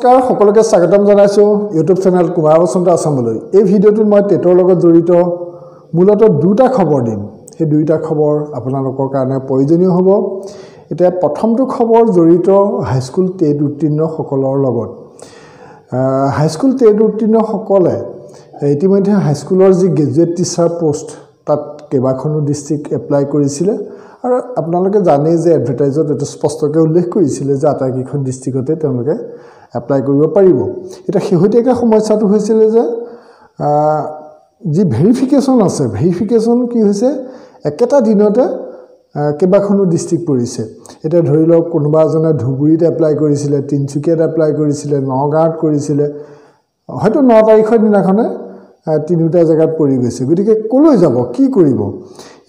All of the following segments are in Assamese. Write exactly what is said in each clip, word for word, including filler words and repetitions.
Kar Hokoloka Sagatam Zanaso, YouTube channel Kumarosunda Assembly. If video to my tetologo Dorito, Mulato Duta Cobordin, he Duta Cobor, Aponacocana, Poisonio Hobo, it a potom to Cobor Dorito, High School TET Dutino Hocolor Logot. High School TET Dutino Hocole, ultimately high schoolers the graduate teacher post, Tat Kebakono district apply Corisilla. আৰু আপোনালোকে জানেই যে এডভাৰটাইজত এটা স্পষ্টকৈ উল্লেখ কৰিছিল যে আটাইকেইখন ডিস্ট্ৰিক্টতে তেওঁলোকে এপ্লাই কৰিব পাৰিব এটা শেহতীয়া সমস্যাটো হৈছিল যে যি ভেৰিফিকেশন আছে ভেৰিফিকেশন কি হৈছে একেটা দিনতে কেবাখনো ডিস্ট্ৰিক্ট পৰিছে এটা ধৰি লওক কোনোবা জনা ধুবুৰীত এপ্লাই কৰিছিল তিনচুকীয়াত এপ্লাই কৰিছিল নগাঁৱত কৰিছিল হয়তো ন তাৰিখৰ দিনাখনে তিনিটা জায়গাত পৰি গৈছে গতিকে কলৈ যাব কি কৰিব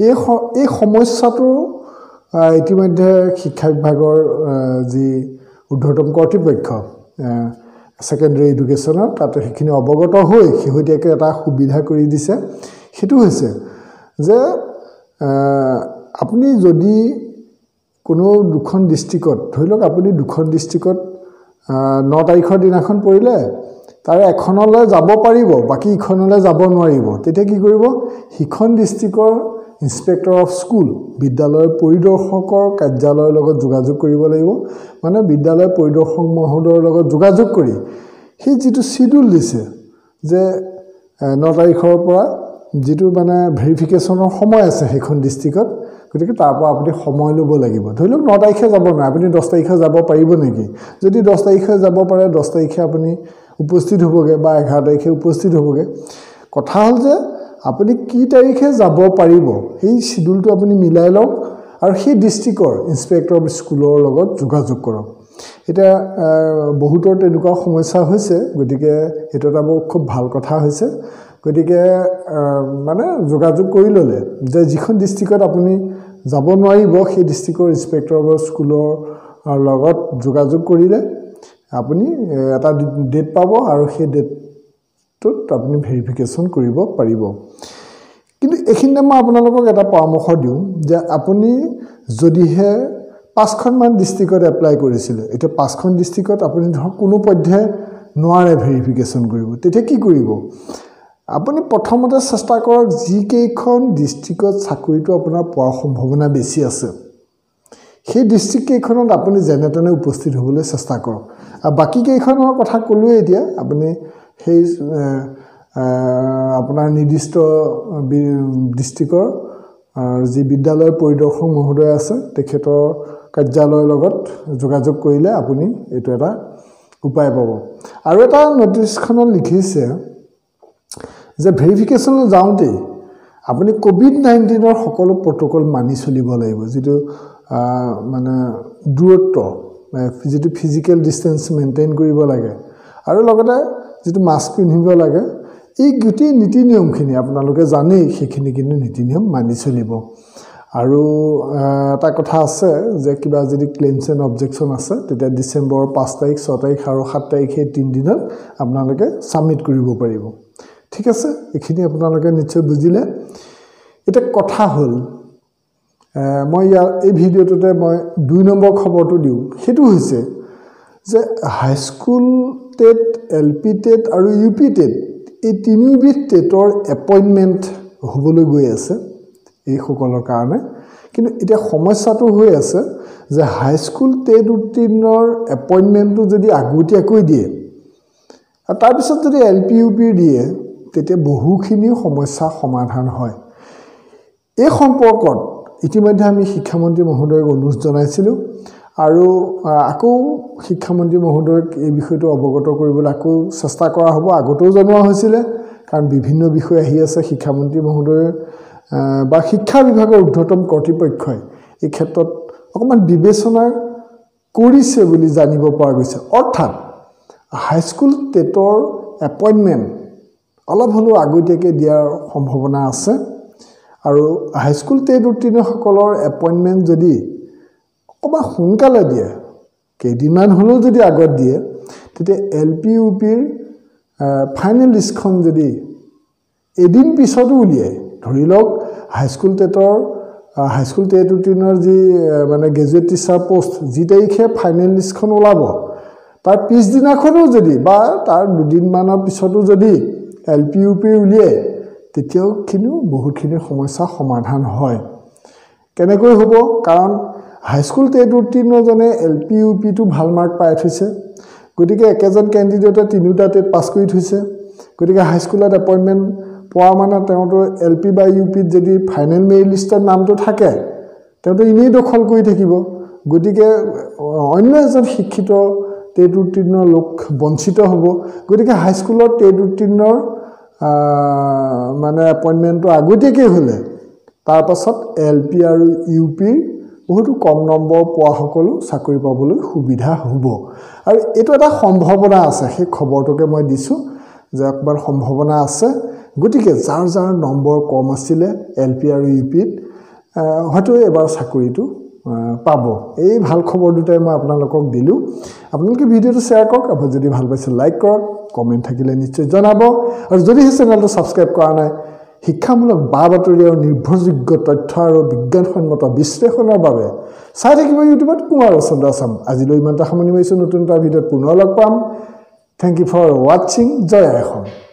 এই এই সমস্যাটো ইতিমধ্যে শিক্ষা বিভাগৰ যি উদ্ধতম কৰ্তৃপক্ষ সেকেন্ডাৰী এডুকেচনৰ তাতে খিনি অবগত হৈ সিহৈতেকে এটা সুবিধা কৰি দিছে সেটো হৈছে যে আপুনি যদি কোনো দুখন ডিস্ট্ৰিক্টত ধৰিলক আপুনি দুখন ডিস্ট্ৰিক্টত ন তাৰিখৰ দিনাখন পৰিলে তাৰে এখনলে যাব পাৰিব বাকি ইখনলে যাব নোৱাৰিব তেতিয়া কি কৰিব হিখন ডিস্ট্ৰিক্টৰ ইনস্পেক্টৰ অফ স্কুল বিদ্যালয়ৰ পৰিদৰ্শকৰ কাৰ্যালয়ৰ লগত যোগাযোগ কৰিব লাগিব মানে বিদ্যালয়ৰ পৰিদৰ্শক মহোদয়ৰ লগত যোগাযোগ কৰি সেই যেটো শিডিউল দিছে যে ন তাৰিখৰ পৰা যেটো মানে ভেৰিফিকেশনৰ সময় আছে হিখন ডিস্ট্ৰিক্টত গতিকে তাৰপৰা আপুনি সময় ল'ব লাগিব ধৰিলক ন তাৰিখে যাব না আপুনি দহ তাৰিখে যাব পাৰিব নেকি যদি দহ তাৰিখে যাব পাৰে দহ তাৰিখে আপুনি উপস্থিত হবগে বা এঘাৰ তাৰিখে উপস্থিত হবগে কথা হল যে আপুনি কি তাৰিখে যাব পাৰিব এই শিডিউলটো আপুনি মিলাই লওক আৰু সেই ডিস্ট্ৰিক্টৰ ইনস্পেক্টৰ অফ স্কুলৰ লগত যোগাযোগ কৰক এটা বহুতৰ তেনেকুৱা সমস্যা হৈছে গতিকে এটাটা খুব ভাল কথা হৈছে গতিকে মানে যোগাযোগ কৰি ললে যে যিখন ডিস্ট্ৰিক্টত আপুনি যাব নোৱাৰিব সেই ডিস্ট্ৰিক্টৰ ইনস্পেক্টৰ অফ স্কুলৰ লগত যোগাযোগ কৰিলে আপুনি এটা ডেট পাব আৰু সেই ডেটটোত আপুনি ভেৰিফিকেশন কৰিব পাৰিব কিন্তু এখিনি মই আপোনালোকক এটা পৰামৰ্শ দিওঁ যে আপুনি যদিহে পাঁচখন মান ডিস্ট্ৰিক্টত এপ্লাই কৰিছিল এটা পাঁচখন ডিস্ট্ৰিক্টত আপুনি কোনো পদ্ধে নোৱাৰে ভেৰিফিকেশন কৰিব তেতিয়া কি কৰিব আপুনি প্ৰথমতে চেষ্টা কৰক যি কেইখন ডিস্ট্ৰিক্টত চাকৰিটো আপোনাৰ পোৱাৰ সম্ভাৱনা বেছি আছে সেই ডিস্ট্ৰিক্ট কেইখনত আপুনি জেনেটনে উপস্থিত হ'বলৈ চেষ্টা কৰক আৰু বাকি কেইখনৰ কথা কলো এতিয়া আপুনি সেই আপোনাৰ নিৰ্দিষ্ট ডিস্ট্ৰিক্টৰ যি বিদ্যালয়ৰ পৰিদৰ্শক মহোদয় আছে তেখেতৰ কাৰ্যালয়ৰ লগত যোগাযোগ কৰিলে আপুনি এটো এটা উপায় পাব আৰু এটা নটিছখনত লিখিছে যে ভেৰিফিকেশন যাওঁতে আপুনি কোভিড নাইনটিন ৰ সকলো প্ৰটোকল মানি চলিব লাগিব যেটো মানে দূৰত্ব যেটো ফিজিক্যাল ডিসটেন্স মেইনটেইন কৰিব লাগে আৰু লগতে যেটো মাস্ক পিন্ধিব লাগে এই গুটি নীতি নিয়মখিনি আপোনালোকে জানে সেইখিনি কিন্তু নীতি নিয়ম মানি চলিব আৰু এটা কথা আছে যে কিবা যদি ক্লেমছ এন্ড অবজেকশন আছে তেতিয়া ডিসেম্বৰ পাঁচ তাৰিখ ছয় তাৰিখ আৰু সাত তাৰিখ এই তিন দিনত আপোনালোকে সাবমিট কৰিব পাৰিব ঠিক আছে এখিনি আপোনালোকে নিশ্চয় বুজিলে এটা কথা হল মই এই ভিডিওটোতে মই দুই নম্বৰ খবৰটো দিউ হেতু হৈছে যে high school TET LP TET আৰু ইউপি টেট এই তিনিবিধ টেটৰ এপয়েন্টমেন্ট হ'বলৈ গৈ আছে এই সকলৰ কাৰণে কিন্তু এটা সমস্যাটো হৈ আছে যে হাই স্কুল টেট উত্তীৰ্ণৰ এপয়েন্টমেন্টটো যদি আগতীয়াকৈ দিয়ে আৰু তাৰ পিছত যদি এলপি ইউপি দিয়ে তেতে বহুখিনি সমস্যা সমাধান হয় এই সম্পৰ্কত ইতিমধ্যে আমি শিক্ষামন্ত্ৰী মহোদয়ক অনুৰোধ জনাইছিলোঁ আৰু আকৌ শিক্ষামন্ত্ৰী মহোদয়ক এই বিষয়টো অবগত কৰিবলৈ আকৌ চেষ্টা কৰা হ'ব আগতেও জনোৱা হৈছিল কাৰণ বিভিন্ন বিষয় আহি আছে শিক্ষামন্ত্ৰী মহোদয় বা শিক্ষা বিভাগৰ উদ্ধতম কৰ্তৃপক্ষই এই ক্ষেত্ৰত অকমান বিবেচনা কৰিছে বুলি জানিব পৰা গৈছে অৰ্থাৎ হাই স্কুল টেটৰ এপয়েন্টমেন্ট অলপ হলো আগতীয়াকৈ দিয়াৰ সম্ভাৱনা আছে আৰু হাই স্কুল টেট উত্তীৰ্ণ সকলৰ এপয়েন্টমেন্ট যদি অকবা সোনকালে দিয়ে কেদিনমান হলো যদি আগত দিয়ে তেতিয়া এলপি ইউপিৰ ফাইনেল লিষ্টখন যদি এদিন পিছতো উলিয়াই ধৰি লওক হাই স্কুল টেটৰ হাই স্কুল টেট উত্তীৰ্ণৰ যি মানে গ্ৰেজুৱেট টিচাৰ পোষ্ট যি তাৰিখে ফাইনেল লিষ্টখন ওলাব তাৰ পিছ দিনাখনো যদি বা তাৰ দুদিন মানৰ পিছতো যদি এলপি ইউপি উলিয়ে তেতিয়াও কিনো বহুখিনি সমস্যা সমাধান হয় কেনেকৈ হ'ব কাৰণ হাই স্কুল টেট উত্তীৰ্ণ জনে এলপি ইউপি টু ভাল মাৰ্ক পাই থৈছে গতিকে একজন ক্যান্ডিডেটে তিনিটা টেট পাস কৰি থৈছে গতিকে হাই স্কুলত এপইন্টমেন্ট পোৱা মানে তেওটো এলপি বাই ইউপি যদি ফাইনাল মেৰিট লিষ্টৰ নামটো থাকে তেওটো ইনি দখল কৰি থাকিব গতিকে অন্য এজন শিক্ষিত টেট উত্তীৰ্ণ লোক বঞ্চিত হ'ব গতিকে হাই স্কুলৰ টেট উত্তীৰ্ণৰ মানে এপইন্টমেন্টটো আগতেকৈ হলে তাৰ পাছত এলপি আৰু ইউপি বহুতো কম নম্বৰ পোৱা সকলো চাকৰি পাবলৈ সুবিধা হ'ব আৰু এটো এটা সম্ভাৱনা আছে সেই খবৰটোকে মই দিছো যে একবাৰ সম্ভাৱনা আছে গতিকে যাৰ যাৰ নম্বৰ কম আছিল এলপি আৰু ইউপি হয়তো এবাৰ চাকৰিটো পাব এই ভাল খবৰ দুটাই মই আপোনালোকক দিলু আপোনালোকে ভিডিওটো শেয়াৰ কৰক আৰু যদি ভাল পাইছে লাইক কৰক কমেন্ট থাকিলে নিশ্চয় জনাব আৰু যদি এই চেনেলটো সাবস্ক্ৰাইব কৰা নাই শিক্ষামূলক বাবাতৰি আৰু নিৰ্ভৰযোগ্য তথ্য আৰু বিজ্ঞানসন্মত বিশ্লেষণৰ বাবে চাই থাকিব ইউটিউবত কুমাৰ চন্দ্ৰ আসাম আজিলৈ ইমানটা সামৰণি মাৰিছো নতুন এটা ভিডিওত পুনৰ লগ পাম থ্যাংক ইউ ফৰ ওয়াচিং জয় আসাম